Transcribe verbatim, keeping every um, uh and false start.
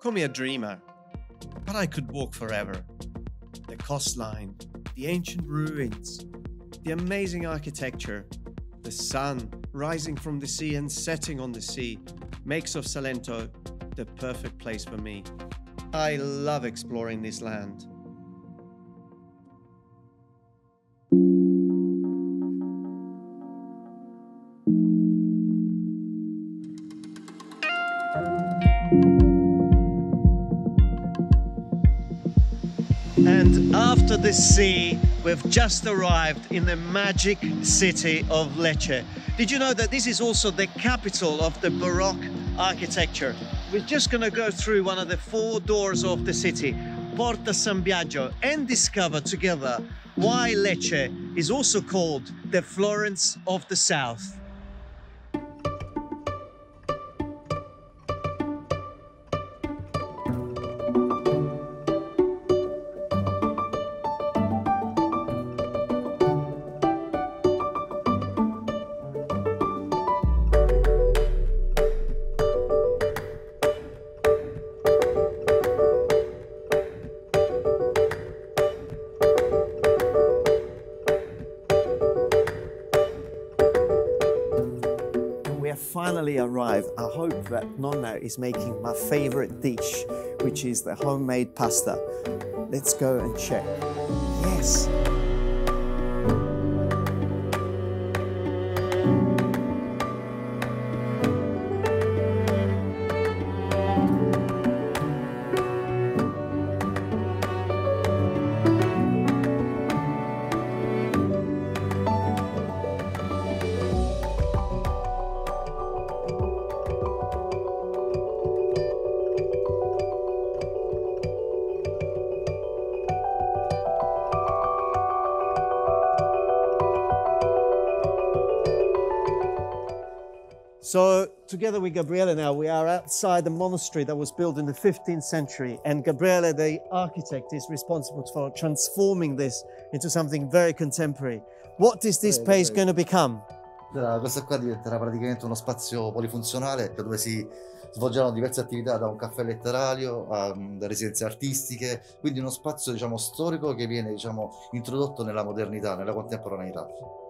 Call me a dreamer, but I could walk forever. The coastline, the ancient ruins, the amazing architecture, the sun rising from the sea and setting on the sea makes of Salento the perfect place for me. I love exploring this land. And after the sea, we've just arrived in the magic city of Lecce. Did you know that this is also the capital of the Baroque architecture? We're just going to go through one of the four doors of the city, Porta San Biagio, and discover together why Lecce is also called the Florence of the South. Finally arrived. I hope that Nonna is making my favorite dish, which is the homemade pasta. Let's go and check. Yes! So, together with Gabriele now, we are outside the monastery that was built in the fifteenth century, and Gabriele, the architect, is responsible for transforming this into something very contemporary. What is this place going to become? Questo qua diventerà praticamente uno spazio polifunzionale dove si svolgeranno diverse attività, da un caffè letterario a residenze artistiche, quindi uno spazio, diciamo, storico che viene, diciamo, introdotto nella modernità, nella contemporaneità.